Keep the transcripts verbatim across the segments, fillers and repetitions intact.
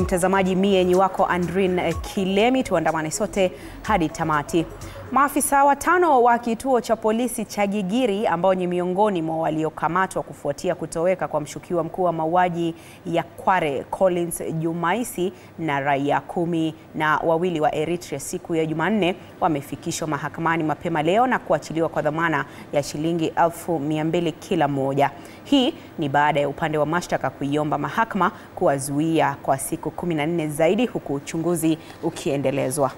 Mtazamaji, mie ni wako Andrin Kilemi, tuandamane sote hadi tamati. Maafisa watano wa kituo cha polisi cha Gigiri ambao ni miongoni mwa waliokamatwa kufuatia kutoweka kwa mshukiwa mkuu wa mauaji ya Kware Collins Jumaisi na raia kumi na wawili wa Eritrea siku ya Jumanne wamefikishwa mahakamani mapema leo na kuachiliwa kwa dhamana ya shilingi elfu mia mbili kila moja. Hii ni baada ya upande wa mashtaka kuiomba mahakama kuwazuia kwa siku kumi na nne zaidi huku uchunguzi ukiendelezwa.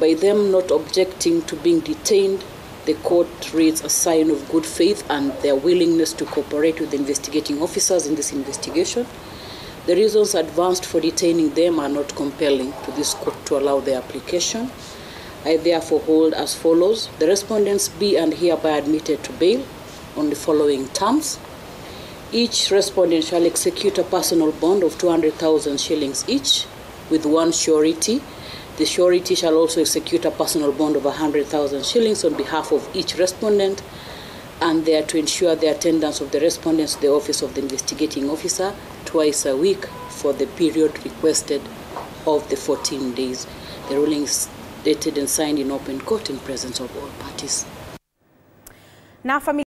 By them not objecting to being detained, the court reads a sign of good faith and their willingness to cooperate with the investigating officers in this investigation. The reasons advanced for detaining them are not compelling to this court to allow their application. I therefore hold as follows: the respondents be and hereby admitted to bail on the following terms. Each respondent shall execute a personal bond of two hundred thousand shillings each with one surety. The surety shall also execute a personal bond of one hundred thousand shillings on behalf of each respondent, and they are to ensure the attendance of the respondents to the office of the investigating officer twice a week for the period requested of the fourteen days. The ruling is dated and signed in open court in presence of all parties. Now,